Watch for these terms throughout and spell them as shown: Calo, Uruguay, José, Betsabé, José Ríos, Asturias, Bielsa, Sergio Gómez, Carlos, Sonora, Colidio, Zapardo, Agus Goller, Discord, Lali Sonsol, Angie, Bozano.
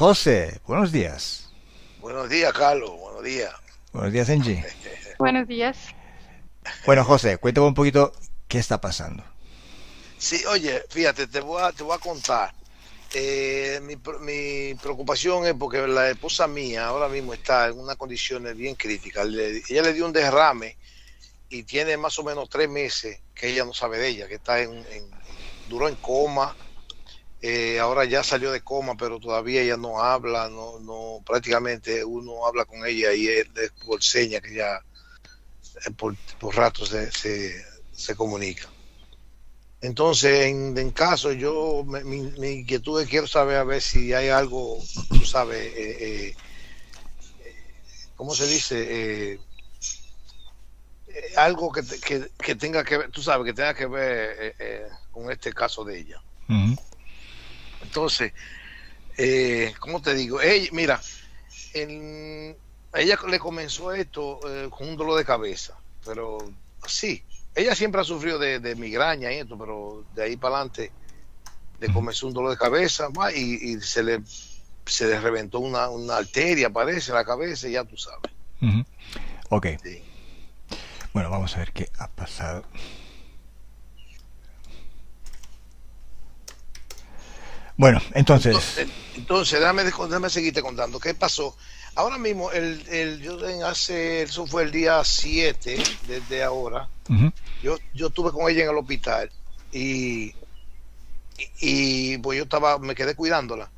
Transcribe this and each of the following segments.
José, buenos días. Buenos días, Carlos. Buenos días. Buenos días, Angie. Buenos días. Bueno, José, cuéntame un poquito qué está pasando. Sí, oye, fíjate, te voy a contar. Mi preocupación es porque la esposa mía ahora mismo está en unas condiciones bien críticas. Ella le dio un derrame y tiene más o menos 3 meses que ella no sabe de ella, que está duró en coma. Ahora ya salió de coma, pero todavía ella no habla, no prácticamente uno habla con ella y es por señas que ya por ratos se comunica. Entonces, en caso, yo mi inquietud es, quiero saber a ver si hay algo, tú sabes, ¿cómo se dice? Algo que tenga que ver, tú sabes, que tenga que ver con este caso de ella. Uh-huh. Entonces, ¿cómo te digo? Ella, mira, a ella le comenzó esto con un dolor de cabeza, pero sí, ella siempre ha sufrido de migraña y esto, pero de ahí para adelante le comenzó un dolor de cabeza y se le reventó una arteria, parece, en la cabeza, y ya tú sabes. Uh-huh. Ok. Sí. Bueno, vamos a ver qué ha pasado. Bueno, entonces déjame seguirte contando qué pasó. Ahora mismo, eso fue el día 7, desde ahora. Uh-huh. Yo estuve con ella en el hospital y pues me quedé cuidándola.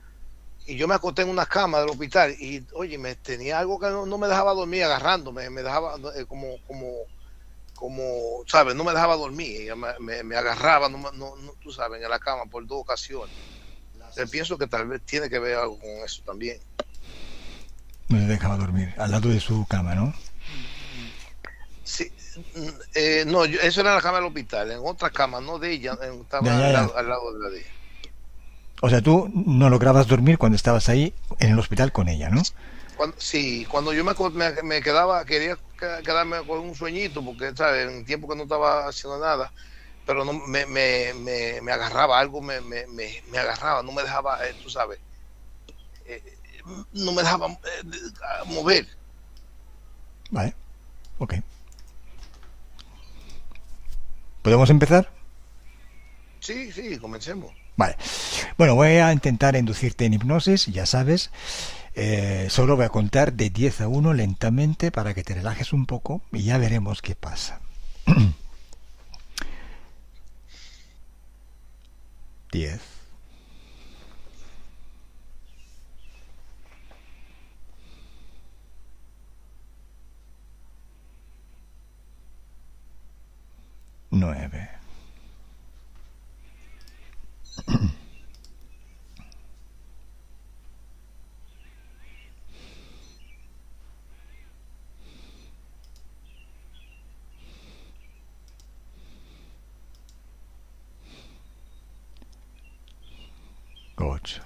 Y yo me acosté en una cama del hospital y, oye, me tenía algo que no me dejaba dormir agarrándome, me dejaba como ¿sabes? No me dejaba dormir, ella me agarraba, no, tú sabes, en la cama por 2 ocasiones. Entonces, pienso que tal vez tiene que ver algo con eso también. No le dejaba dormir, al lado de su cama, ¿no? Sí, no, eso era en la cama del hospital, en otra cama, no de ella, estaba ya. Al lado de la de ella. O sea, tú no lograbas dormir cuando estabas ahí en el hospital con ella, ¿no? Cuando yo me quedaba, quería quedarme con un sueñito, porque, ¿sabes? En el tiempo que no estaba haciendo nada, pero no, me agarraba algo, me agarraba, no me dejaba, tú sabes. No me dejaba mover. Vale, ok. ¿Podemos empezar? Sí, comencemos. Vale. Bueno, voy a intentar inducirte en hipnosis, ya sabes. Solo voy a contar de 10 a 1 lentamente para que te relajes un poco y ya veremos qué pasa. 10. 9. 8. 9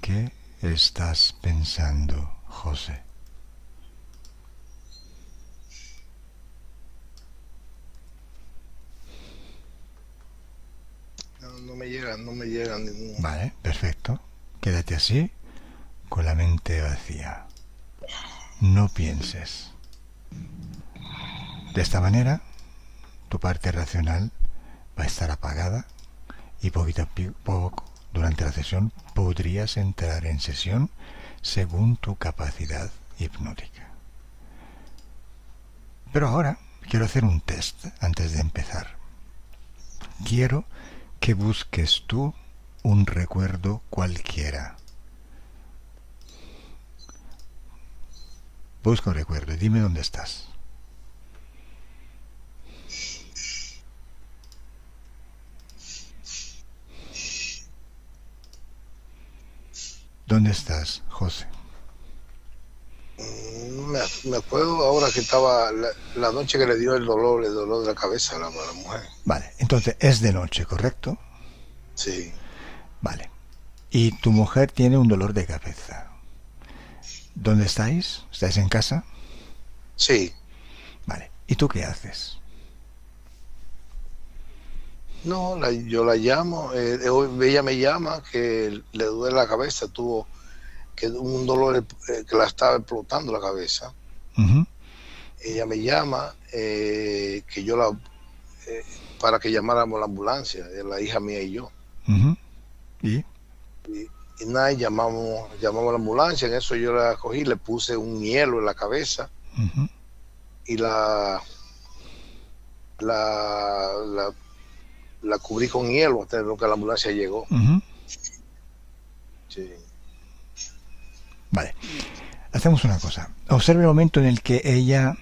qué estás pensando, José? No me llegan ninguno. Vale, perfecto. Quédate así, con la mente vacía. No pienses. De esta manera, tu parte racional va a estar apagada y poquito a poco, durante la sesión, podrías entrar en sesión según tu capacidad hipnótica. Pero ahora quiero hacer un test antes de empezar. Quiero que busques tú un recuerdo cualquiera. Busca un recuerdo y dime dónde estás. ¿Dónde estás, José? Me acuerdo ahora que estaba la noche que le dio el dolor de la cabeza a la mujer. Vale, entonces es de noche, ¿correcto? Sí. Vale. Y tu mujer tiene un dolor de cabeza. ¿Dónde estáis? ¿Estáis en casa? Sí. Vale. ¿Y tú qué haces? No, yo la llamo, ella me llama que le duele la cabeza, tuvo que un dolor que la estaba explotando la cabeza. Uh-huh. Ella me llama, que yo para que llamáramos la ambulancia, la hija mía y yo. Uh-huh. Y nada, llamamos a la ambulancia, en eso yo la cogí, le puse un hielo en la cabeza. Uh-huh. Y la cubrí con hielo hasta lo que la ambulancia llegó. Uh-huh. Sí. Vale. Hacemos una cosa. Observe el momento en el que ella...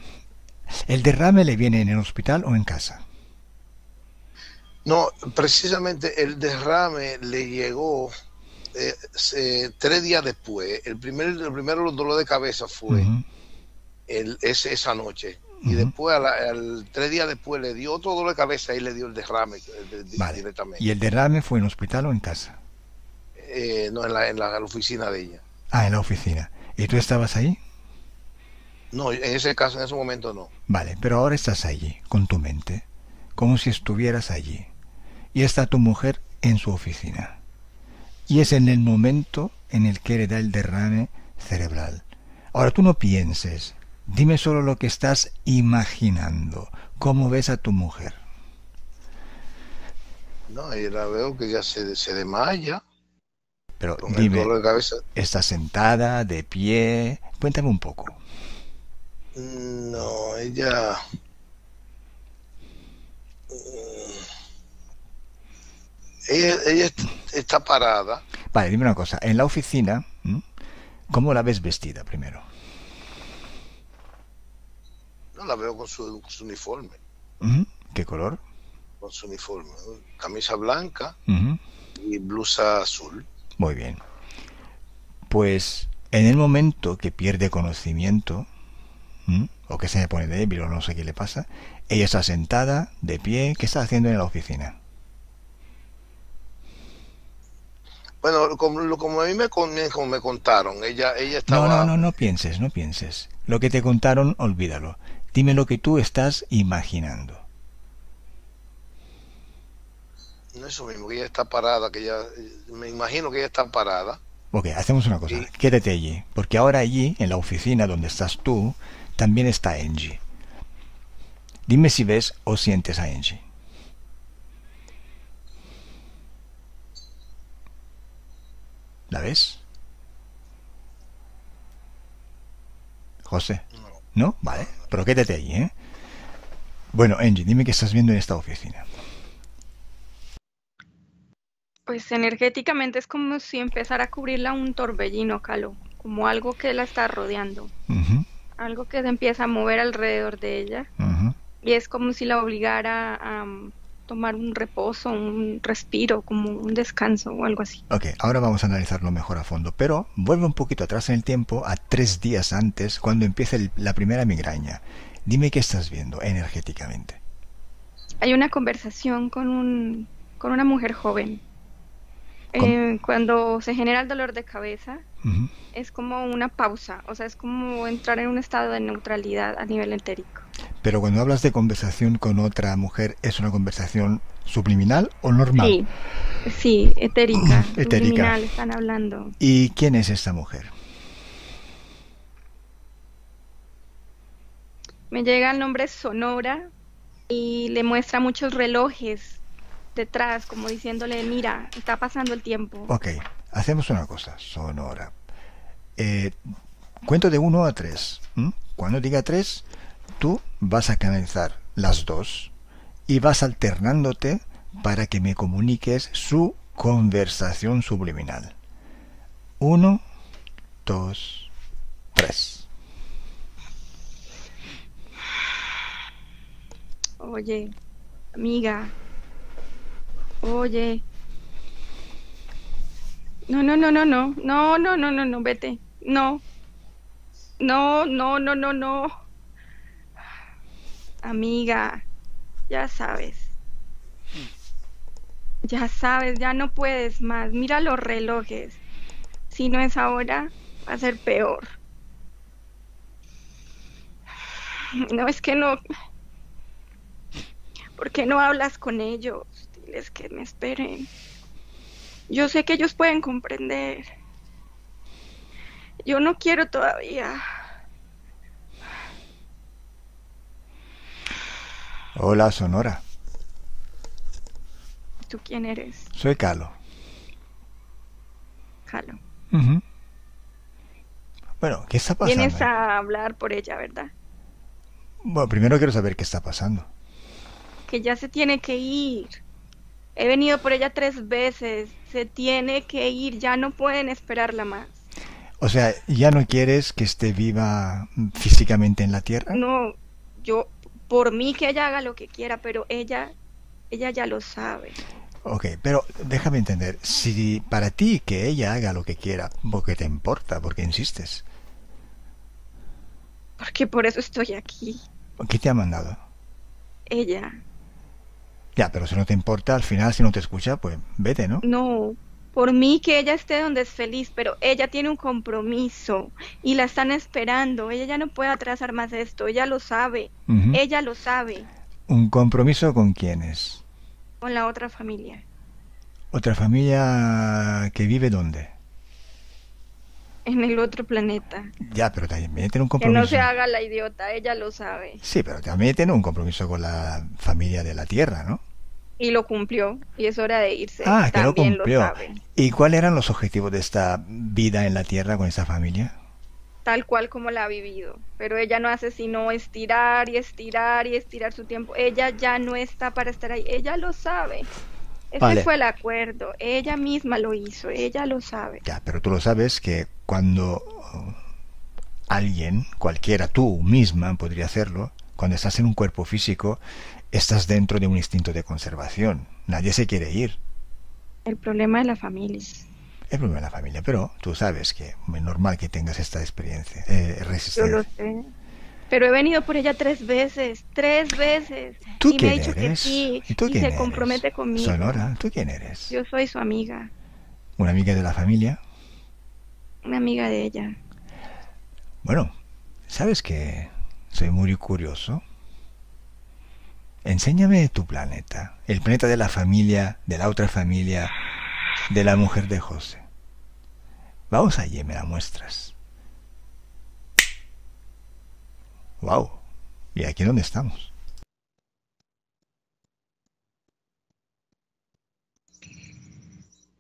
¿El derrame le viene en el hospital o en casa? No, precisamente el derrame le llegó 3 días después. El primero los dolores de cabeza fue uh-huh. Esa noche. Y después, al 3 días después, le dio otro dolor de cabeza y le dio el derrame directamente. ¿Y el derrame fue en hospital o en casa? No, en la oficina de ella. Ah, en la oficina. ¿Y tú estabas ahí? No, en ese caso, en ese momento no. Vale, pero ahora estás allí, con tu mente, como si estuvieras allí. Y está tu mujer en su oficina. Y es en el momento en el que le da el derrame cerebral. Ahora tú no pienses... Dime solo lo que estás imaginando. ¿Cómo ves a tu mujer? No, yo la veo que ya se desmaya. Pero dime, ¿está sentada, de pie? Cuéntame un poco. No, ella... Ella está parada. Vale, dime una cosa. En la oficina, ¿cómo la ves vestida primero? No, la veo con su uniforme. ¿Qué color? Con su uniforme. Camisa blanca y blusa azul. Muy bien. Pues en el momento que pierde conocimiento, o que se le pone débil o no sé qué le pasa, ella está sentada, de pie. ¿Qué está haciendo en la oficina? Bueno, como a mí me contaron, ella estaba... No pienses, no pienses. Lo que te contaron, olvídalo. Dime lo que tú estás imaginando. No es eso mismo, que ella está parada, que ella... Me imagino que ella está parada. Ok, hacemos una cosa. Quédate allí, porque ahora allí, en la oficina donde estás tú, también está Angie. Dime si ves o sientes a Angie. ¿La ves? José. ¿No? Vale, pero quédate ahí, ¿eh? Bueno, Angie, dime qué estás viendo en esta oficina. Pues energéticamente es como si empezara a cubrirla un torbellino, Calo. Como algo que la está rodeando. Algo que se empieza a mover alrededor de ella. Y es como si la obligara a... tomar un reposo, un respiro, como un descanso o algo así. Ok, ahora vamos a analizarlo mejor a fondo, pero vuelve un poquito atrás en el tiempo, a 3 días antes, cuando empieza la primera migraña. Dime qué estás viendo energéticamente. Hay una conversación con una mujer joven. Cuando se genera el dolor de cabeza, es como una pausa, o sea, es como entrar en un estado de neutralidad a nivel entérico. Pero cuando hablas de conversación con otra mujer, ¿es una conversación subliminal o normal? Sí, sí, etérica, subliminal, están hablando. ¿Y quién es esta mujer? Me llega el nombre Sonora y le muestra muchos relojes detrás, como diciéndole, mira, está pasando el tiempo. Ok, hacemos una cosa, Sonora. Cuento de 1 a 3. Cuando diga 3, tú vas a canalizar las 2 y vas alternándote para que me comuniques su conversación subliminal. 1, 2, 3. Oye, amiga. Oye. No, vete. No. Amiga, ya sabes. Ya no puedes más. Mira los relojes. Si no es ahora, va a ser peor. No, es que no... ¿Por qué no hablas con ellos? Diles que me esperen. Yo sé que ellos pueden comprender. Yo no quiero todavía. Hola, Sonora. ¿Tú quién eres? Soy Calo. Calo. Bueno, ¿qué está pasando? Vienes a hablar por ella, ¿verdad? Bueno, primero quiero saber qué está pasando. Que ya se tiene que ir. He venido por ella 3 veces. Se tiene que ir. Ya no pueden esperarla más. O sea, ¿ya no quieres que esté viva físicamente en la tierra? No, yo, por mí que ella haga lo que quiera, pero ella ya lo sabe. Ok, pero déjame entender. Si para ti que ella haga lo que quiera, ¿por qué te importa? ¿Por qué insistes? Porque por eso estoy aquí. ¿Qué te ha mandado? Ella. Ya, pero si no te importa, al final, si no te escucha, pues vete, ¿no? No, por mí que ella esté donde es feliz, pero ella tiene un compromiso y la están esperando. Ella ya no puede atrasar más esto, ella lo sabe, ella lo sabe. ¿Un compromiso con quiénes? Con la otra familia. ¿Otra familia que vive dónde? En el otro planeta. Ya, pero también tiene un compromiso. Que no se haga la idiota, ella lo sabe. Sí, pero también tiene un compromiso con la familia de la Tierra, ¿no? Y lo cumplió, y es hora de irse. Ah, que lo cumplió. Lo sabe. ¿Y cuáles eran los objetivos de esta vida en la Tierra con esa familia? Tal cual como la ha vivido, pero ella no hace sino estirar y estirar y estirar su tiempo. Ella ya no está para estar ahí, ella lo sabe. Ese fue el acuerdo, ella misma lo hizo, ella lo sabe. Ya, pero tú lo sabes que cuando alguien, cualquiera, tú misma podría hacerlo, cuando estás en un cuerpo físico, estás dentro de un instinto de conservación, nadie se quiere ir. El problema de la familia. El problema de la familia, pero tú sabes que es normal que tengas esta experiencia, resistencia. Yo lo sé. Pero he venido por ella 3 veces, 3 veces. ¿Tú quién eres? Y me ha dicho que sí, y se compromete conmigo. Sonora, ¿tú quién eres? Yo soy su amiga. ¿Una amiga de la familia? Una amiga de ella. Bueno, ¿sabes qué? Soy muy curioso. Enséñame tu planeta, el planeta de la familia, de la otra familia, de la mujer de José. Vamos allí, me la muestras. Wow, ¿y aquí dónde estamos?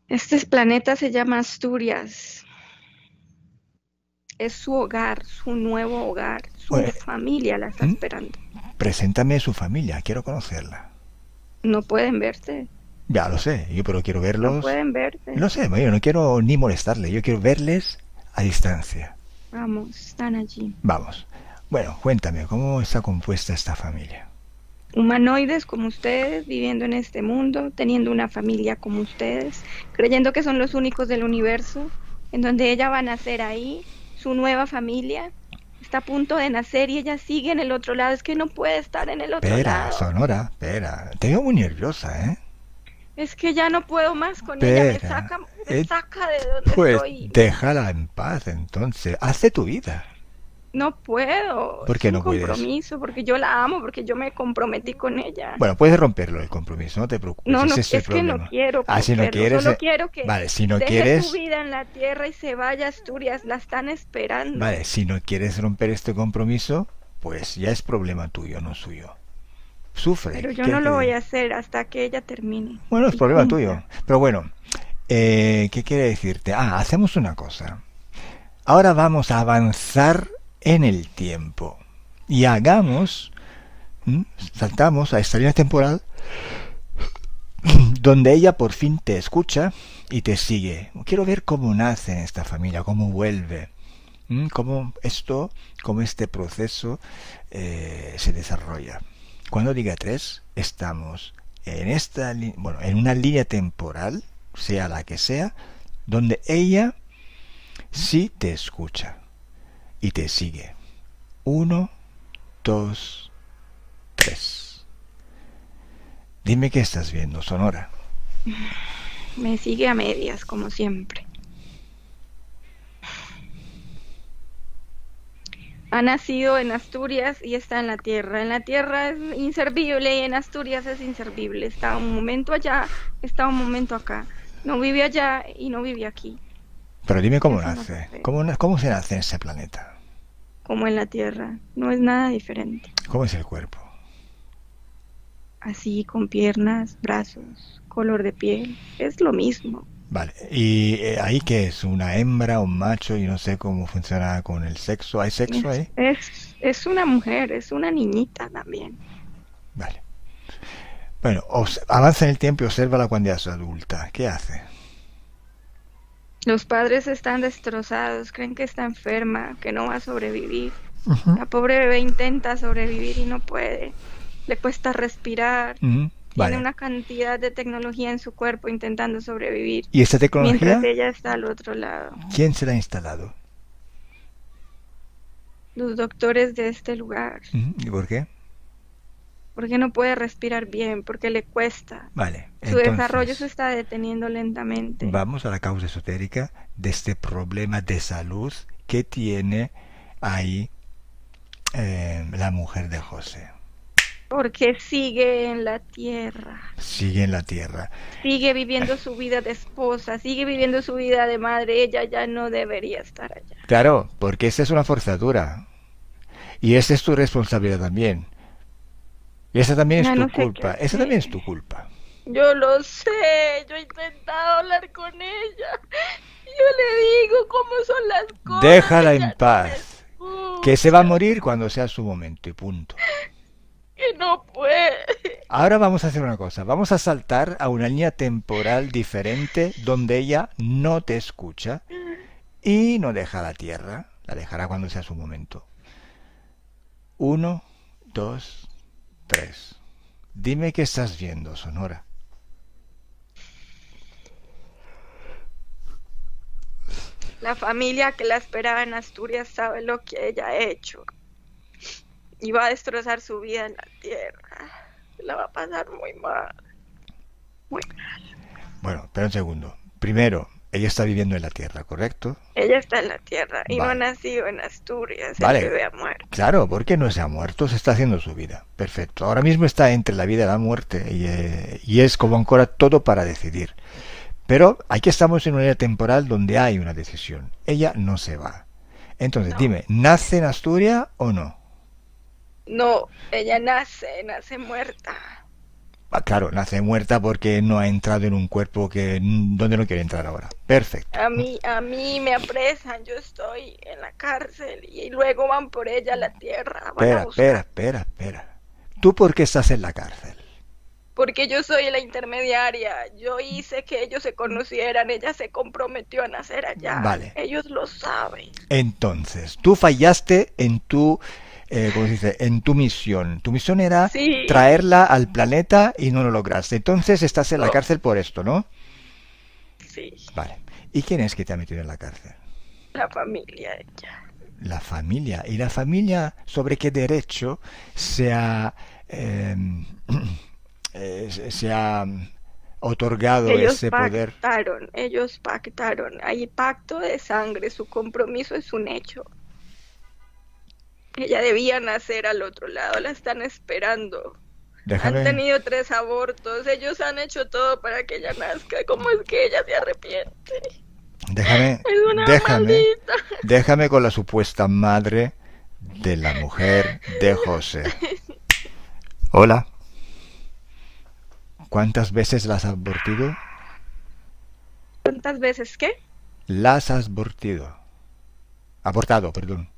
Este planeta se llama Asturias. Es su hogar, su nuevo hogar. Su familia la está esperando. Preséntame su familia, quiero conocerla. No pueden verte. Ya lo sé, yo pero quiero verlos. No pueden verte. No sé, yo no quiero ni molestarle, yo quiero verles a distancia. Vamos, están allí. Vamos. Bueno, cuéntame, ¿cómo está compuesta esta familia? Humanoides como ustedes, viviendo en este mundo, teniendo una familia como ustedes, creyendo que son los únicos del universo, en donde ella va a nacer ahí, su nueva familia, está a punto de nacer y ella sigue en el otro lado, es que no puede estar en el otro lado. Espera, Sonora, espera, te veo muy nerviosa, ¿eh? Es que ya no puedo más con ella, me saca de donde estoy. Pues déjala en paz entonces, haz de tu vida. No puedo, porque no puedes. Compromiso, porque yo la amo, porque yo me comprometí con ella. Bueno, puedes romperlo el compromiso, no te preocupes. No, no, es que no quiero. Ah, si no quieres, solo quiero que vale, si no deje tu vida en la tierra y se vaya a Asturias, la están esperando. Vale, si no quieres romper este compromiso, pues ya es problema tuyo, no suyo. Sufre. Pero yo no lo voy a hacer hasta que ella termine. Bueno, es problema tuyo. Pero bueno, ¿qué quiere decirte? Ah, hacemos una cosa. Ahora vamos a avanzar en el tiempo. Y hagamos, saltamos a esta línea temporal donde ella por fin te escucha y te sigue. Quiero ver cómo nace en esta familia, cómo vuelve, cómo este proceso se desarrolla. Cuando diga 3, estamos en esta, bueno, en una línea temporal, sea la que sea, donde ella sí te escucha y te sigue. 1, 2, 3. Dime qué estás viendo, Sonora. Me sigue a medias, como siempre. Ha nacido en Asturias y está en la tierra. En la tierra es inservible y en Asturias es inservible. Está un momento allá, está un momento acá. No vive allá y no vive aquí. Pero dime cómo nace. ¿Cómo se nace en ese planeta? Como en la tierra. No es nada diferente. ¿Cómo es el cuerpo? Así, con piernas, brazos, color de piel. Es lo mismo. Vale, ¿y ahí qué es? ¿Una hembra, un macho? Y no sé cómo funciona con el sexo. ¿Hay sexo ahí? Es una mujer, es una niñita también. Vale. Bueno, avanza en el tiempo y obsérvala cuando ya es adulta. ¿Qué hace? Los padres están destrozados, creen que está enferma, que no va a sobrevivir. La pobre bebé intenta sobrevivir y no puede. Le cuesta respirar. Tiene una cantidad de tecnología en su cuerpo intentando sobrevivir. ¿Y esta tecnología? Mientras ella está al otro lado. ¿Quién se la ha instalado? Los doctores de este lugar. ¿Y por qué? Porque no puede respirar bien, porque le cuesta. Vale. Entonces, su desarrollo se está deteniendo lentamente. Vamos a la causa esotérica de este problema de salud que tiene ahí la mujer de José. Porque sigue en la tierra. Sigue en la tierra. Sigue viviendo su vida de esposa, sigue viviendo su vida de madre. Ella ya no debería estar allá. Claro, porque esa es una forzatura. Y esa es tu responsabilidad también. Y esa también es tu culpa. Esa también es tu culpa. Yo lo sé, yo he intentado hablar con ella. Yo le digo cómo son las cosas. Déjala en paz. Que se va a morir cuando sea su momento y punto. Que no puede. Ahora vamos a hacer una cosa. Vamos a saltar a una línea temporal diferente donde ella no te escucha y no deja la tierra. La dejará cuando sea su momento. 1, 2, 3. Dime qué estás viendo, Sonora. La familia que la esperaba en Asturias sabe lo que ella ha hecho. Y va a destrozar su vida en la tierra. La va a pasar muy mal. Muy mal. Bueno, espera un segundo. Primero, ella está viviendo en la tierra, ¿correcto? Ella está en la tierra y no ha nacido en Asturias. Vale. El bebé ha muerto. Claro, porque no se ha muerto, se está haciendo su vida. Perfecto. Ahora mismo está entre la vida y la muerte y es como ancora todo para decidir. Pero aquí estamos en una era temporal donde hay una decisión. Ella no se va. Entonces, dime, ¿nace en Asturias o no? No, ella nace muerta. Ah, claro, nace muerta porque no ha entrado en un cuerpo donde no quiere entrar ahora. Perfecto. A mí me apresan, yo estoy en la cárcel y luego van por ella a la tierra. Espera. ¿Tú por qué estás en la cárcel? Porque yo soy la intermediaria. Yo hice que ellos se conocieran, ella se comprometió a nacer allá. Vale. Ellos lo saben. Entonces, tú fallaste en tu... ¿cómo se dice? En tu misión. Tu misión era traerla al planeta y no lo lograste. Entonces estás en la cárcel por esto, ¿no? Sí. Vale. ¿Y quién es que te ha metido en la cárcel? La familia, ella. La familia. ¿Y la familia sobre qué derecho se ha otorgado ese poder. Ellos pactaron, hay pacto de sangre, su compromiso es un hecho. Ella debía nacer al otro lado, la están esperando. Han tenido 3 abortos, ellos han hecho todo para que ella nazca, ¿cómo es que ella se arrepiente? Déjame con la supuesta madre de la mujer de José. Hola. ¿Cuántas veces las has abortido? ¿Cuántas veces qué? Las has abortido. Abortado, perdón.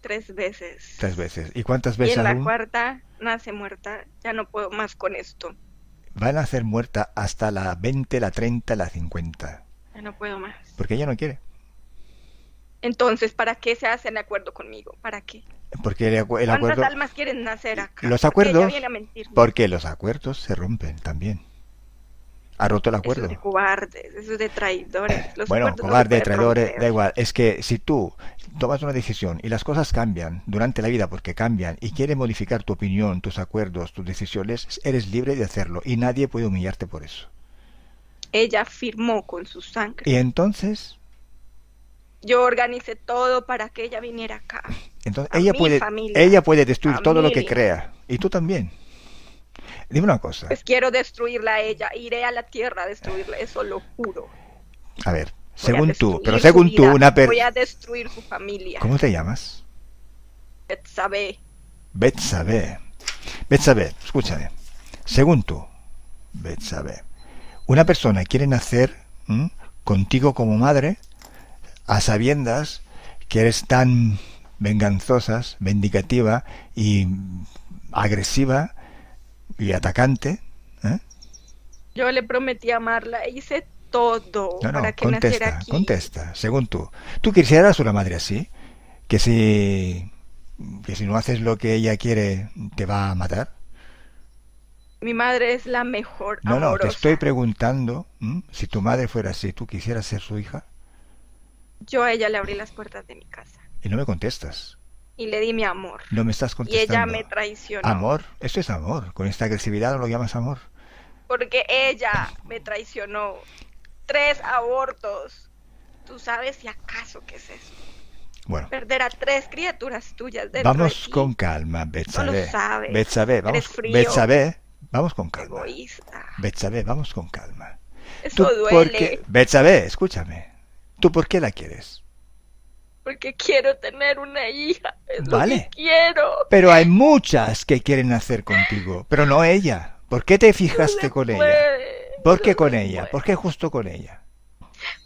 3 veces. 3 veces. ¿Y cuántas veces? Y en la cuarta nace muerta. Ya no puedo más con esto. Va a nacer muerta hasta la 20, la 30, la 50. Ya no puedo más. Porque ella no quiere. Entonces, ¿para qué se hacen acuerdo conmigo? ¿Para qué? Porque el acuerdo... ¿Cuántas almas quieren nacer acá? Los acuerdos... Porque ella viene a mentirme. Porque los acuerdos se rompen también. Ha roto el acuerdo. Eso es de cobardes, eso es de traidores. Los bueno, cobardes, no traidores, romper. Da igual. Es que si tú tomas una decisión y las cosas cambian durante la vida porque cambian y quieres modificar tu opinión, tus acuerdos, tus decisiones, eres libre de hacerlo y nadie puede humillarte por eso. Ella firmó con su sangre. Y entonces... Yo organicé todo para que ella viniera acá. Entonces, ella puede destruir todo lo que crea. Y tú también. Dime una cosa. Pues quiero destruirla a ella. Iré a la tierra a destruirla. Eso lo juro. A ver, según tú, una persona... Voy a destruir su familia. ¿Cómo te llamas? Betsabé. Betsabé. Betsabé, escúchame. Según tú, Betsabé, una persona quiere nacer contigo como madre... a sabiendas que eres tan venganzosa, vindicativa y agresiva y atacante. ¿Eh? Yo le prometí amarla, hice todo para que naciera aquí. Contesta, según tú. ¿Tú quisieras una madre así? Que si no haces lo que ella quiere, te va a matar. Mi madre es la mejor, amorosa. No, te estoy preguntando, si tu madre fuera así, ¿tú quisieras ser su hija? Yo a ella le abrí las puertas de mi casa. Y no me contestas. Y le di mi amor. No me estás contestando. Y ella me traicionó. ¿Amor? Eso es amor. Con esta agresividad no lo llamas amor. Porque ella me traicionó. 3 abortos. ¿Tú sabes si acaso qué es eso? Bueno. Perder a 3 criaturas tuyas dentro de ti. Vamos con calma, Betsabé. No lo sabes. Betsabé, vamos, vamos con calma. Egoísta. Betsabé, vamos con calma. Eso duele. Porque... Betsabé, escúchame. ¿Tú por qué la quieres? Porque quiero tener una hija. Vale. Quiero. Pero hay muchas que quieren nacer contigo, pero no ella. ¿Por qué te fijaste con ella? ¿Por qué con ella? ¿Por qué justo con ella?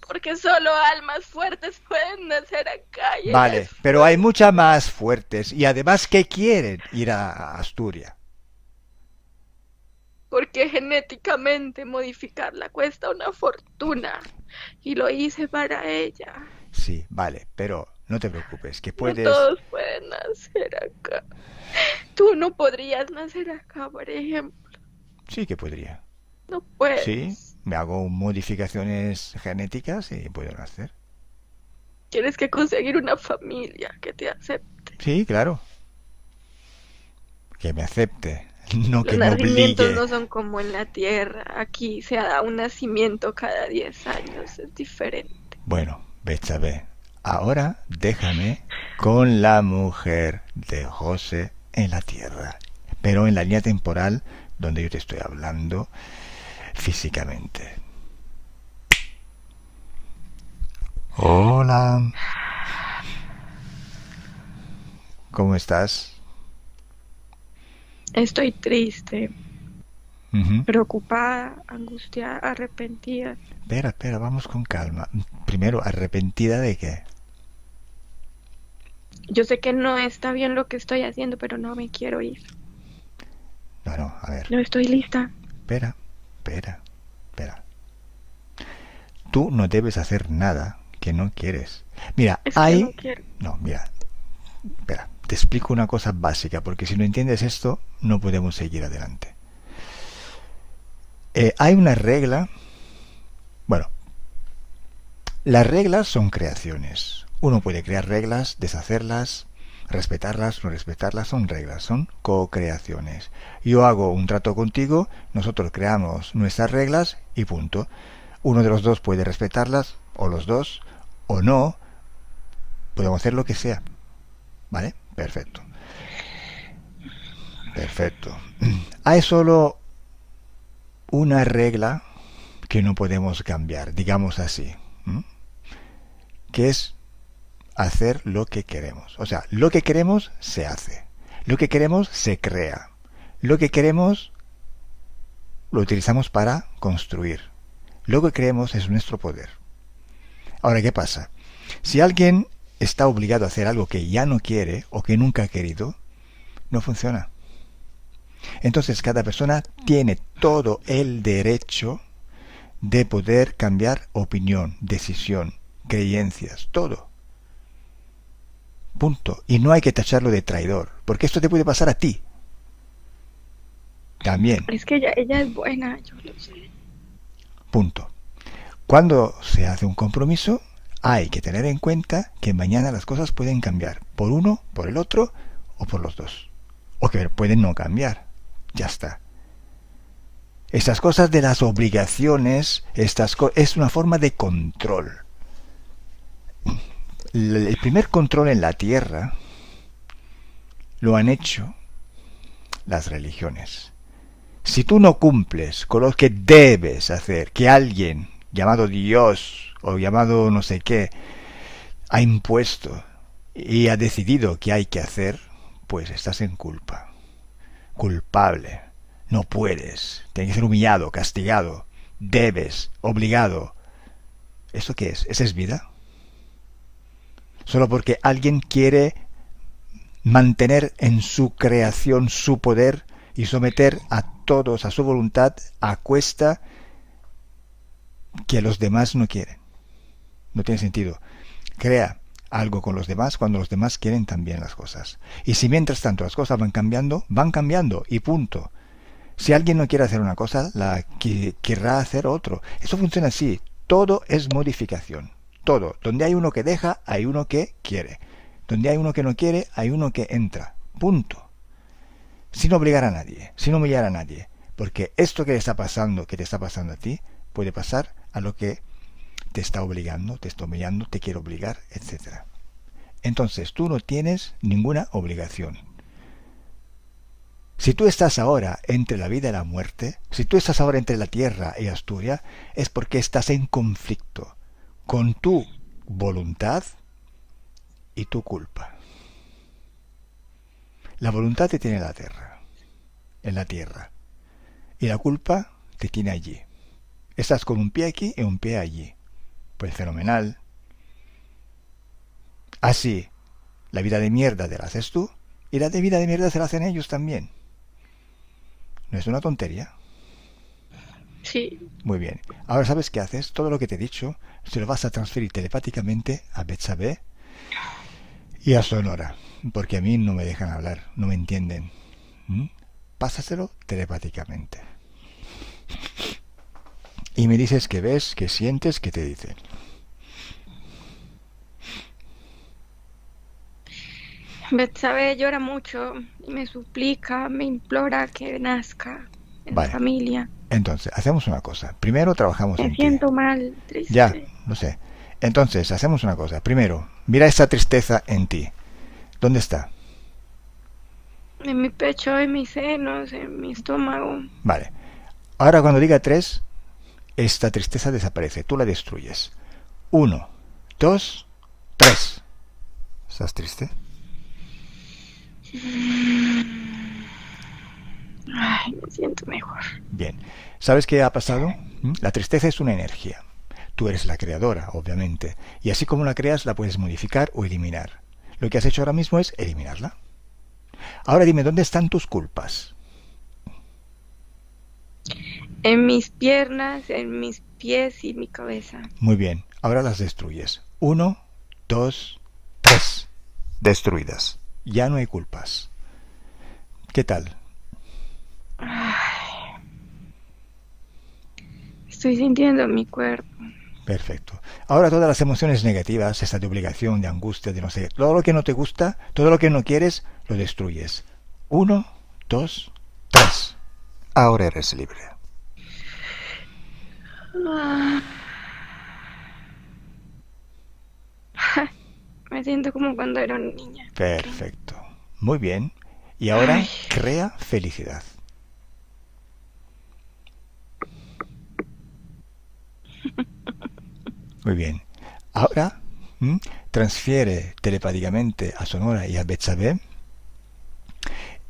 Porque solo almas fuertes pueden nacer acá. Vale, pero hay muchas más fuertes y además que quieren ir a Asturias. Porque genéticamente modificarla cuesta una fortuna. Y lo hice para ella. Sí, vale, pero no te preocupes, que puedes... No todos pueden nacer acá. Tú no podrías nacer acá, por ejemplo. Sí que podría. No puedes. Sí, me hago modificaciones genéticas y puedo nacer. Tienes que conseguir una familia que te acepte. Sí, claro. Que me acepte. No, que los nacimientos no son como en la tierra. Aquí se da un nacimiento cada 10 años, es diferente. Bueno, Betsabé, ahora déjame con la mujer de José en la tierra, pero en la línea temporal donde yo te estoy hablando físicamente. Hola. ¿Cómo estás? Estoy triste, preocupada, angustiada, arrepentida. Espera, vamos con calma. Primero, ¿arrepentida de qué? Yo sé que no está bien lo que estoy haciendo, pero no me quiero ir. No, a ver. No estoy lista. Espera. Tú no debes hacer nada que no quieres. Mira, que no quiero. No, mira, espera. Te explico una cosa básica, porque si no entiendes esto, no podemos seguir adelante. Hay una regla... Bueno, las reglas son creaciones. Uno puede crear reglas, deshacerlas, Respetarlas, no respetarlas, son reglas, son co-creaciones. Yo hago un trato contigo, nosotros creamos nuestras reglas y punto. Uno de los dos puede respetarlas, o los dos, o no. Podemos hacer lo que sea. ¿Vale? Perfecto. Perfecto. Hay solo una regla que no podemos cambiar, digamos así, ¿m? Que es hacer lo que queremos. O sea, lo que queremos se hace, lo que queremos se crea, lo que queremos lo utilizamos para construir, lo que queremos es nuestro poder. Ahora, ¿qué pasa? Si alguien está obligado a hacer algo que ya no quiere o que nunca ha querido, no funciona. Entonces cada persona tiene todo el derecho de poder cambiar opinión, decisión, creencias, todo. Punto. Y no hay que tacharlo de traidor, porque esto te puede pasar a ti también. Es que ella es buena, yo lo sé. Punto. Cuando se hace un compromiso, hay que tener en cuenta que mañana las cosas pueden cambiar, por uno, por el otro o por los dos. O que pueden no cambiar. Ya está. Estas cosas de las obligaciones, es una forma de control. El primer control en la tierra lo han hecho las religiones. Si tú no cumples con lo que debes hacer, que alguien llamado Dios o llamado no sé qué ha impuesto y ha decidido que hay que hacer, pues estás en culpa, culpable, no puedes, tienes que ser humillado, castigado, debes, obligado. ¿Esto qué es? ¿Esa es vida? Solo porque alguien quiere mantener en su creación su poder y someter a todos a su voluntad a cuesta que los demás no quieren. No tiene sentido. Crea algo con los demás cuando los demás quieren también las cosas. Y si mientras tanto las cosas van cambiando y punto. Si alguien no quiere hacer una cosa, la querrá hacer otro. Eso funciona así. Todo es modificación. Todo. Donde hay uno que deja, hay uno que quiere. Donde hay uno que no quiere, hay uno que entra. Punto. Sin obligar a nadie, sin humillar a nadie. Porque esto que está pasando, que te está pasando a ti, puede pasar a lo que te está obligando, te está humillando, te quiere obligar, etc. Entonces, tú no tienes ninguna obligación. Si tú estás ahora entre la vida y la muerte, si tú estás ahora entre la tierra y Asturias, es porque estás en conflicto con tu voluntad y tu culpa. La voluntad te tiene en la tierra, y la culpa te tiene allí. Estás con un pie aquí y un pie allí. Pues fenomenal. Así, la vida de mierda te la haces tú y la de vida de mierda se la hacen ellos también. ¿No es una tontería? Sí. Muy bien. Ahora sabes qué haces. Todo lo que te he dicho se lo vas a transferir telepáticamente a Betsabé y a Sonora, porque a mí no me dejan hablar, no me entienden. ¿Mm? Pásaselo telepáticamente. Y me dices que ves, que sientes, que te dicen. Betsabé llora mucho y me suplica, me implora que nazca en familia. Entonces, hacemos una cosa. Primero trabajamos en ti. Me siento mal, triste. Ya, lo sé. Entonces, hacemos una cosa. Primero, mira esa tristeza en ti. ¿Dónde está? En mi pecho, en mis senos, en mi estómago. Vale. Ahora cuando diga 3... esta tristeza desaparece, tú la destruyes. 1, 2, 3. ¿Estás triste? Ay, me siento mejor. Bien. ¿Sabes qué ha pasado? La tristeza es una energía. Tú eres la creadora, obviamente. Y así como la creas, la puedes modificar o eliminar. Lo que has hecho ahora mismo es eliminarla. Ahora dime, ¿dónde están tus culpas? En mis piernas, en mis pies y mi cabeza. Muy bien, ahora las destruyes. 1, 2, 3. Destruidas. Ya no hay culpas. ¿Qué tal? Ay, estoy sintiendo mi cuerpo. Perfecto. Ahora todas las emociones negativas, esta de obligación, de angustia, de no sé, todo lo que no te gusta, todo lo que no quieres, lo destruyes. 1, 2, 3. Ahora eres libre. Me siento como cuando era una niña. Perfecto. Muy bien. Y ahora crea felicidad. Muy bien. Ahora transfiere telepáticamente a Sonora y a Betsabé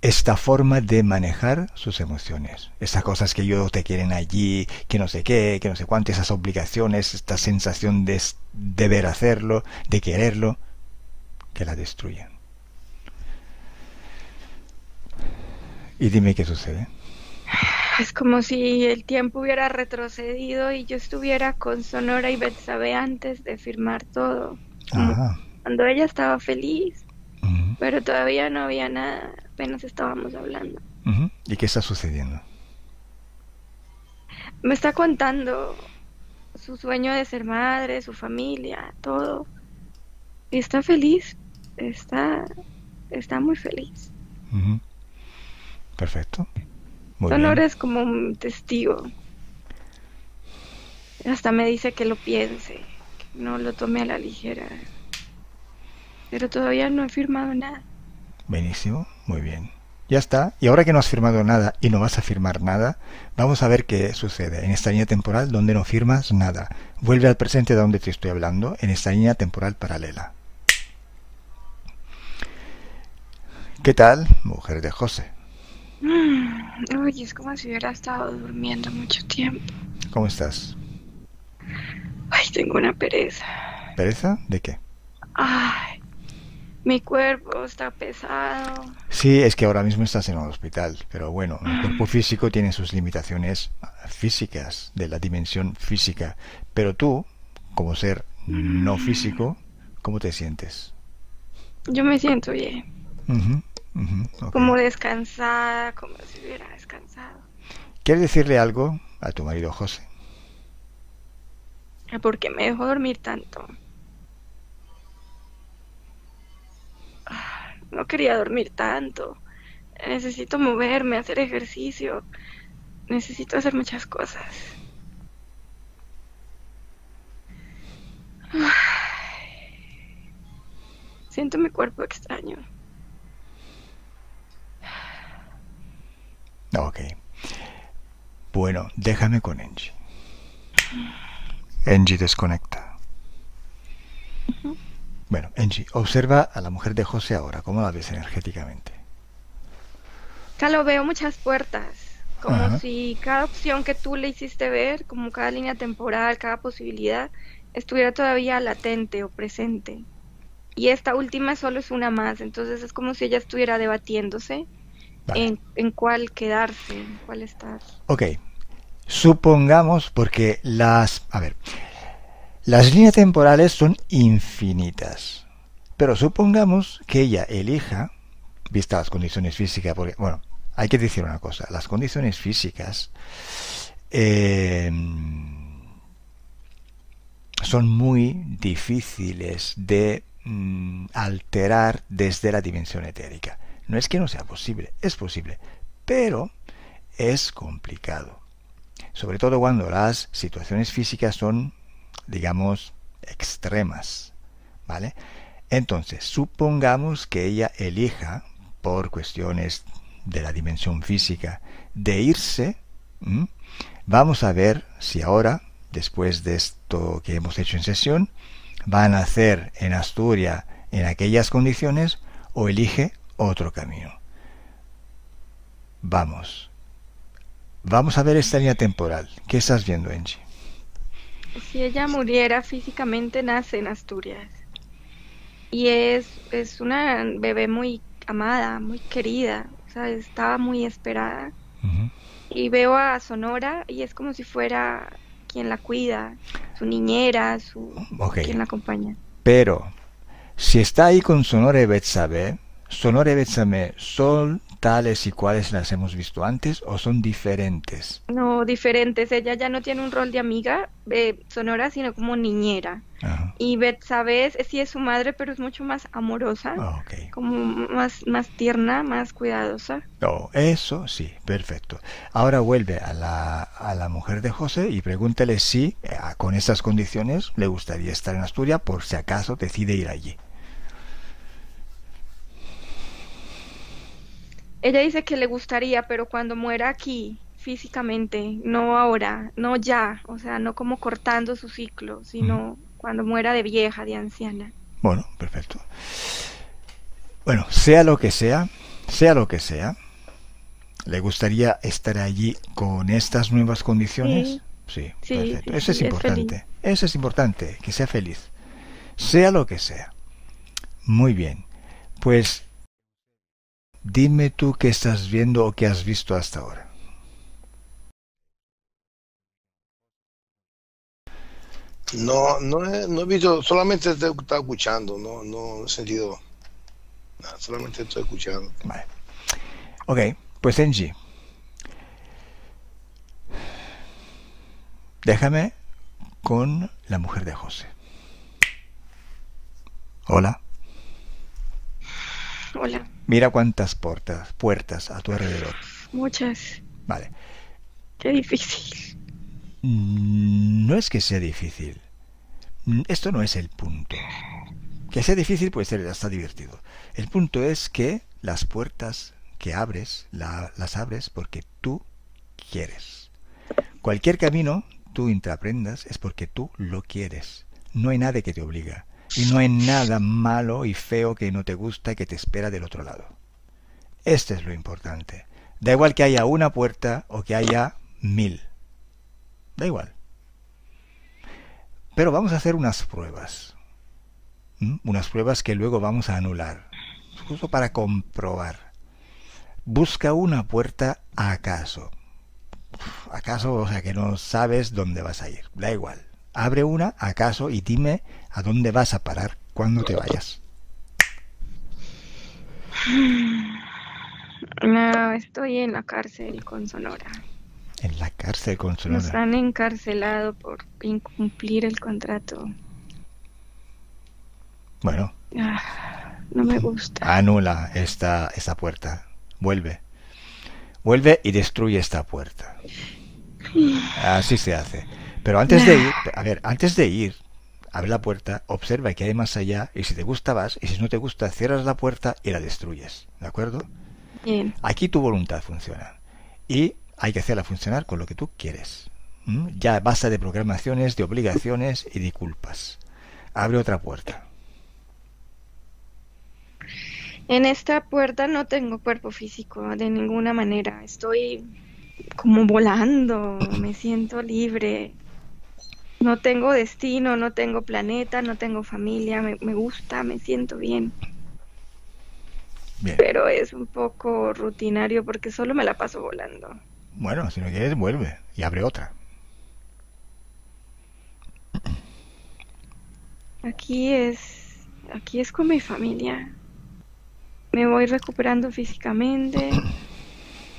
esta forma de manejar sus emociones. Estas cosas que yo te quieren allí, que no sé qué, que no sé cuánto, esas obligaciones, esta sensación de deber hacerlo, de quererlo, que la destruyen. Y dime qué sucede. Es como si el tiempo hubiera retrocedido y yo estuviera con Sonora y Betsabé antes de firmar todo. Ajá. Cuando ella estaba feliz, pero todavía no había nada, apenas estábamos hablando. ¿Y qué está sucediendo? Me está contando su sueño de ser madre, su familia, todo. Y está feliz, está muy feliz. Perfecto. Sonora es como un testigo. Hasta me dice que lo piense, que no lo tome a la ligera. Pero todavía no he firmado nada. Buenísimo, muy bien. Ya está. Y ahora que no has firmado nada y no vas a firmar nada, vamos a ver qué sucede en esta línea temporal donde no firmas nada. Vuelve al presente de donde te estoy hablando, en esta línea temporal paralela. ¿Qué tal, mujer de José? Uy, es como si hubiera estado durmiendo mucho tiempo. ¿Cómo estás? Ay, tengo una pereza. ¿Pereza? ¿De qué? Ay, mi cuerpo está pesado. Sí, es que ahora mismo estás en un hospital, pero bueno, el cuerpo físico tiene sus limitaciones físicas, de la dimensión física. Pero tú, como ser no físico, ¿cómo te sientes? Yo me siento bien. Okay. Como descansada, como si hubiera descansado. ¿Quieres decirle algo a tu marido José? ¿Por qué me dejó dormir tanto? No quería dormir tanto. Necesito moverme, hacer ejercicio. Necesito hacer muchas cosas. Siento mi cuerpo extraño. Ok. Bueno, déjame con Angie. Angie desconecta. Bueno, Angie, observa a la mujer de José ahora. ¿Cómo la ves energéticamente? Calo, veo muchas puertas. Como si cada opción que tú le hiciste ver, como cada línea temporal, cada posibilidad, estuviera todavía latente o presente. Y esta última solo es una más. Entonces es como si ella estuviera debatiéndose. Vale. En cuál quedarse, en cuál estar. Ok, supongamos, porque las líneas temporales son infinitas, pero supongamos que ella elija, vistas las condiciones físicas, porque, bueno, hay que decir una cosa, las condiciones físicas son muy difíciles de alterar desde la dimensión etérica. No es que no sea posible, es posible, pero es complicado. Sobre todo cuando las situaciones físicas son, digamos, extremas, ¿vale? Entonces, supongamos que ella elija, por cuestiones de la dimensión física, de irse. Vamos a ver si ahora, después de esto que hemos hecho en sesión, va a nacer en Asturias en aquellas condiciones o elige otro camino. Vamos a ver esta línea temporal. ¿Qué estás viendo, Angie? Si ella muriera físicamente, nace en Asturias. Y es una bebé muy amada, muy querida. O sea, estaba muy esperada. Y veo a Sonora y es como si fuera quien la cuida, su niñera, quien la acompaña. Pero si está ahí con Sonora y Betsabé, Sonora y Betsabé son tales y cuales las hemos visto antes o son diferentes? No, diferentes. Ella ya no tiene un rol de amiga Sonora, sino como niñera. Ajá. Y Betsabé sí es su madre, pero es mucho más amorosa, okay, como más tierna, más cuidadosa. Oh, eso sí, perfecto. Ahora vuelve a la mujer de José y pregúntale si con estas condiciones le gustaría estar en Asturias por si acaso decide ir allí. Ella dice que le gustaría, pero cuando muera aquí, físicamente, no ahora, no ya, o sea, no como cortando su ciclo, sino cuando muera de vieja, de anciana. Bueno, perfecto. Bueno, sea lo que sea, ¿le gustaría estar allí con estas nuevas condiciones? Sí, sí, perfecto. Sí, eso es importante, eso es importante, que sea feliz. Sea lo que sea. Muy bien, pues... Dime tú qué estás viendo o qué has visto hasta ahora. No he visto, solamente estoy escuchando, no he sentido nada, solamente estoy escuchando. Vale. Ok, pues Angie, déjame con la mujer de José. Hola. Hola. Mira cuántas puertas a tu alrededor. Muchas. Vale. Qué difícil. No es que sea difícil. Esto no es el punto. Que sea difícil puede ser hasta divertido. El punto es que las puertas que abres, las abres porque tú quieres. Cualquier camino tú intraprendas es porque tú lo quieres. No hay nadie que te obliga. Y no hay nada malo y feo que no te gusta y que te espera del otro lado. Este es lo importante. Da igual que haya una puerta o que haya 1000. Da igual. Pero vamos a hacer unas pruebas. Unas pruebas que luego vamos a anular. Justo para comprobar. Busca una puerta acaso. Acaso, o sea, que no sabes dónde vas a ir. Da igual. Abre una, acaso, y dime a dónde vas a parar cuando te vayas. No, estoy en la cárcel con Sonora. ¿En la cárcel con Sonora? Nos han encarcelado por incumplir el contrato. Bueno. No me gusta. Anula esta puerta. Vuelve. Vuelve y destruye esta puerta. Así se hace. Pero antes de ir, a ver, antes de ir, abre la puerta, observa que hay más allá, y si te gusta vas, y si no te gusta, cierras la puerta y la destruyes, ¿de acuerdo? Bien. Aquí tu voluntad funciona, y hay que hacerla funcionar con lo que tú quieres. Ya basta de programaciones, de obligaciones y de culpas. Abre otra puerta. En esta puerta no tengo cuerpo físico, de ninguna manera, estoy como volando, me siento libre. No tengo destino, no tengo planeta, no tengo familia, me gusta, me siento bien. Bien. Pero es un poco rutinario porque solo me la paso volando. Bueno, si no quieres, vuelve y abre otra. Aquí es con mi familia. Me voy recuperando físicamente,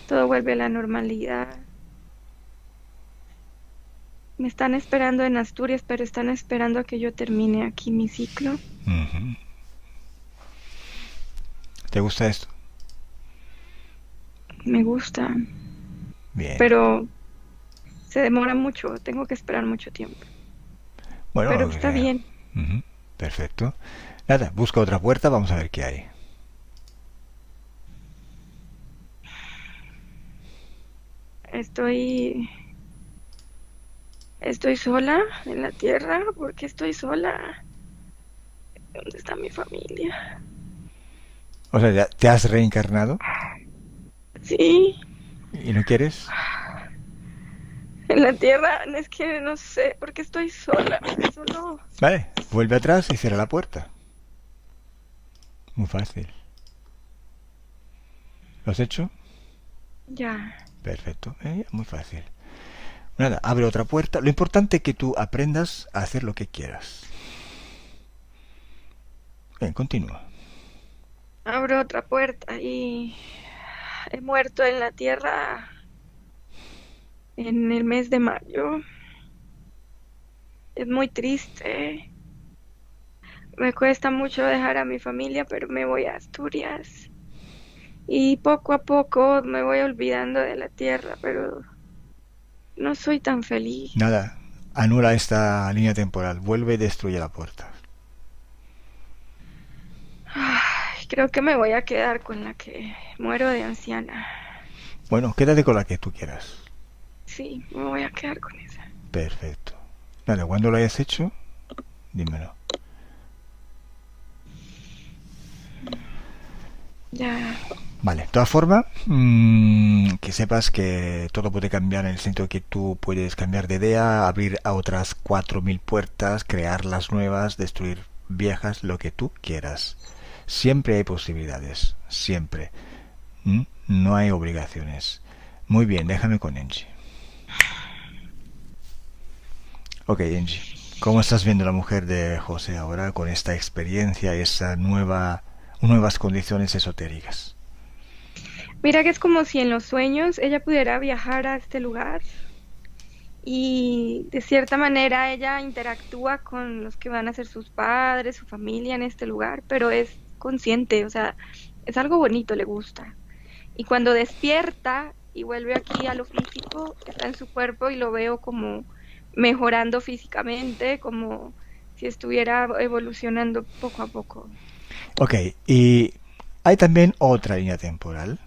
todo vuelve a la normalidad. Me están esperando en Asturias, pero están esperando a que yo termine aquí mi ciclo. ¿Te gusta esto? Me gusta. Bien. Pero se demora mucho, tengo que esperar mucho tiempo. Bueno, pero está bien. Perfecto. Nada, busca otra puerta, vamos a ver qué hay. Estoy sola en la tierra, porque estoy sola. ¿Dónde está mi familia? O sea, ¿te has reencarnado? Sí. ¿Y no quieres? En la tierra, es que no sé, porque estoy sola. Solo... Vale, vuelve atrás y cierra la puerta. Muy fácil. ¿Lo has hecho? Ya. Perfecto, muy fácil. Nada, abre otra puerta. Lo importante es que tú aprendas a hacer lo que quieras. Bien, continúa. Abro otra puerta y... He muerto en la tierra en el mes de mayo. Es muy triste. Me cuesta mucho dejar a mi familia, pero me voy a Asturias. Y poco a poco me voy olvidando de la tierra, pero no soy tan feliz. Nada, anula esta línea temporal. Vuelve y destruye la puerta. Ay, creo que me voy a quedar con la que muero de anciana. Bueno, quédate con la que tú quieras. Sí, me voy a quedar con esa. Perfecto. Dale, cuando lo hayas hecho, dímelo. Ya. Vale, de todas formas, que sepas que todo puede cambiar en el sentido que tú puedes cambiar de idea, abrir a otras 4000 puertas, crear las nuevas, destruir viejas, lo que tú quieras. Siempre hay posibilidades, siempre. No hay obligaciones. Muy bien, déjame con Angie. Ok, Angie, ¿cómo estás viendo la mujer de José ahora con esta experiencia, esa nuevas condiciones esotéricas? Mira que es como si en los sueños ella pudiera viajar a este lugar y de cierta manera ella interactúa con los que van a ser sus padres, su familia en este lugar, pero es consciente, o sea, es algo bonito, le gusta. Y cuando despierta y vuelve aquí a lo físico, está en su cuerpo y lo veo como mejorando físicamente, como si estuviera evolucionando poco a poco. Ok, y hay también otra línea temporal,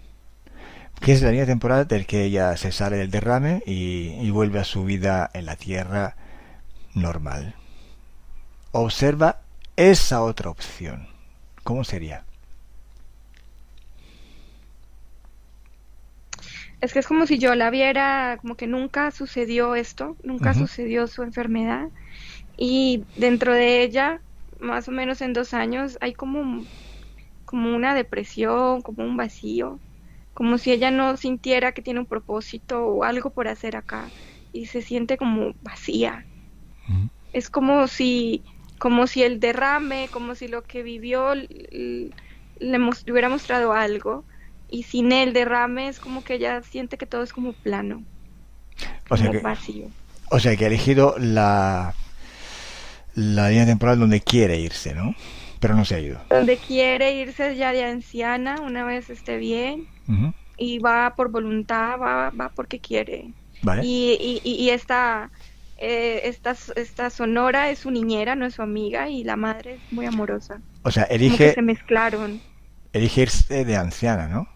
que es la línea temporal del que ella se sale del derrame y vuelve a su vida en la tierra normal. Observa esa otra opción. ¿Cómo sería? Es que es como si yo la viera, como que nunca sucedió esto, nunca sucedió su enfermedad, y dentro de ella, más o menos en 2 años, hay como una depresión, como un vacío, como si ella no sintiera que tiene un propósito o algo por hacer acá, y se siente como vacía. Es como si el derrame, como si lo que vivió le hubiera mostrado algo, y sin el derrame es como que ella siente que todo es como plano, como vacío. O sea que ha elegido la línea temporal donde quiere irse, ¿no? Pero no se ha ido. Donde quiere irse ya de anciana, una vez esté bien, y va por voluntad, va porque quiere. Vale. Y esta Sonora es su niñera, no es su amiga, y la madre es muy amorosa. O sea, elige... Como que se mezclaron. Elige irse de anciana, ¿no?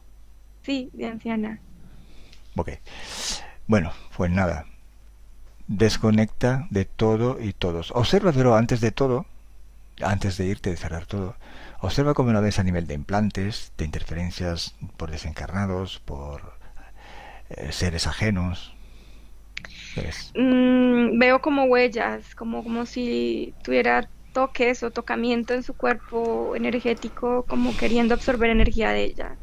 Sí, de anciana. Ok. Bueno, pues nada... Desconecta de todo y todos. Observa, pero antes de todo, antes de irte, de cerrar todo, observa cómo lo ves a nivel de implantes, de interferencias por desencarnados, por seres ajenos. ¿Qué ves? Veo como huellas, como si tuviera toques o tocamiento en su cuerpo energético, como queriendo absorber energía de ella.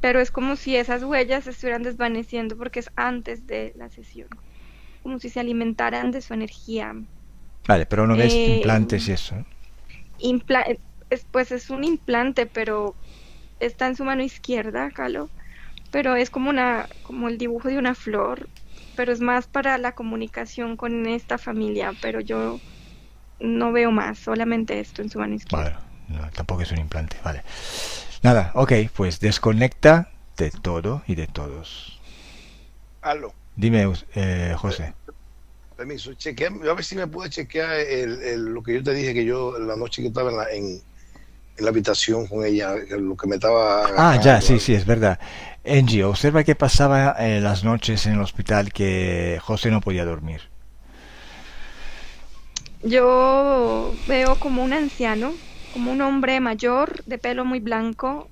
Pero es como si esas huellas se estuvieran desvaneciendo porque es antes de la sesión. Como si se alimentaran de su energía. Vale, pero no ves implantes y eso. Pues es un implante, pero está en su mano izquierda, Calo. Pero es como el dibujo de una flor, pero es más para la comunicación con esta familia. Pero yo no veo más, solamente esto en su mano izquierda. Vale, no, tampoco es un implante, vale. Nada, ok, pues desconecta de todo y de todos. Aló. Dime, José. Permiso, chequeame, yo a ver si me puedes chequear lo que yo te dije, que yo la noche que estaba en la habitación con ella, lo que me estaba... Ah, ya, sí, sí, es verdad. Angie, observa qué pasaba las noches en el hospital que José no podía dormir. Yo veo como un anciano, como un hombre mayor, de pelo muy blanco,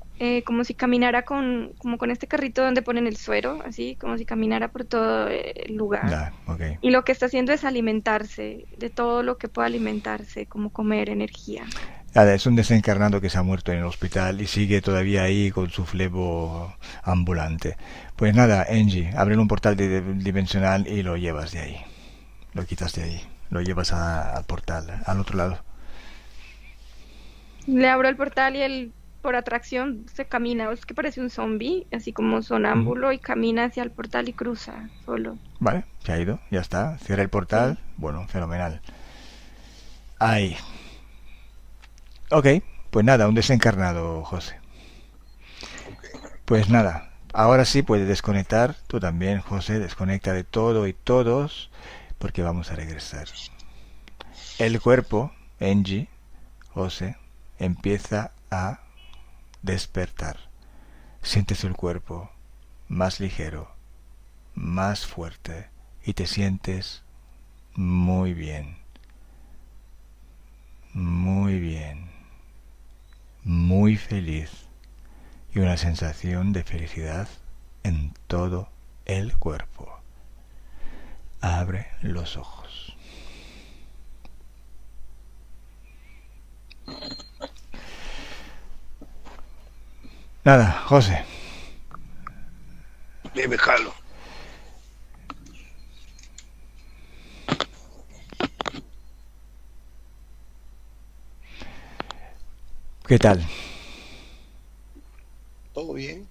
como si caminara como con este carrito donde ponen el suero, así, como si caminara por todo el lugar. Ah, okay. Y lo que está haciendo es alimentarse de todo lo que pueda alimentarse, como comer energía. Nada, es un desencarnado que se ha muerto en el hospital y sigue todavía ahí con su flebo ambulante. Pues nada, Angie, abre un portal dimensional y lo llevas de ahí. Lo quitas de ahí, lo llevas al portal, al otro lado. Le abro el portal y el por atracción se camina, es que parece un zombie, así como sonámbulo, y camina hacia el portal y cruza solo. Vale, se ha ido, ya está, cierra el portal, bueno, fenomenal. Ahí. Ok, pues nada, un desencarnado, José. Pues nada, ahora sí puedes desconectar, tú también, José, desconecta de todo y todos, porque vamos a regresar. El cuerpo, Angie, José, empieza a despertar. Sientes el cuerpo más ligero, más fuerte, y te sientes muy bien. Muy bien. Muy feliz. Y una sensación de felicidad en todo el cuerpo. Abre los ojos. Nada, José. Dime, Calo. ¿Qué tal? Todo bien.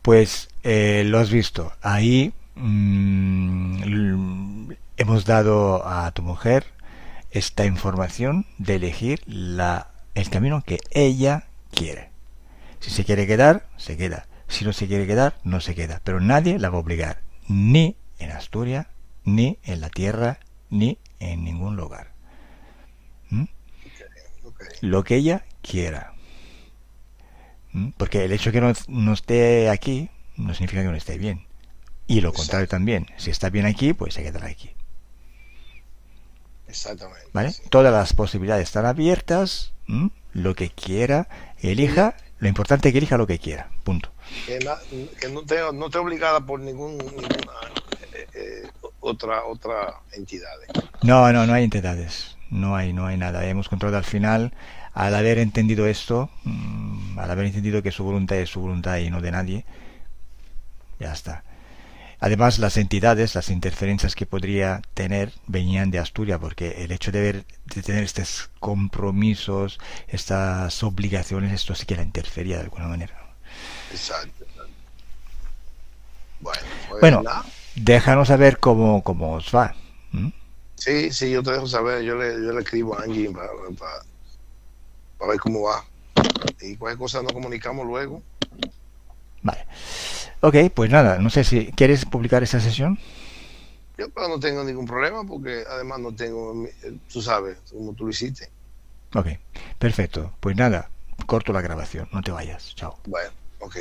Pues lo has visto. Ahí hemos dado a tu mujer esta información de elegir el camino que ella quiere. Si se quiere quedar, se queda. Si no se quiere quedar, no se queda. Pero nadie la va a obligar. Ni en Asturias, ni en la tierra, ni en ningún lugar. ¿Mm? Okay. Lo que ella quiera. ¿Mm? Porque el hecho de que no esté aquí, no significa que no esté bien. Y lo contrario también. Si está bien aquí, pues se quedará aquí. Exactamente. ¿Vale? Sí. Todas las posibilidades están abiertas. ¿Mm? Lo que quiera, elija. Lo importante es que elija lo que quiera, punto. Que no esté obligada por ninguna otra entidad. No hay entidades, no hay nada. Hemos controlado al final, al haber entendido esto, al haber entendido que su voluntad es su voluntad y no de nadie, ya está. Además, las entidades, las interferencias que podría tener venían de Asturias, porque el hecho de tener estos compromisos, estas obligaciones, esto sí que la interfería de alguna manera. Exacto. Bueno, déjanos saber cómo os va. ¿Mm? Sí, yo te dejo saber, yo le escribo a Angie para ver cómo va. Y cualquier cosa nos comunicamos luego. Vale. Ok, pues nada, no sé si quieres publicar esa sesión. Yo no tengo ningún problema porque además no tengo, tú sabes, como tú lo hiciste. Ok, perfecto. Pues nada, corto la grabación, no te vayas, chao. Bueno, ok.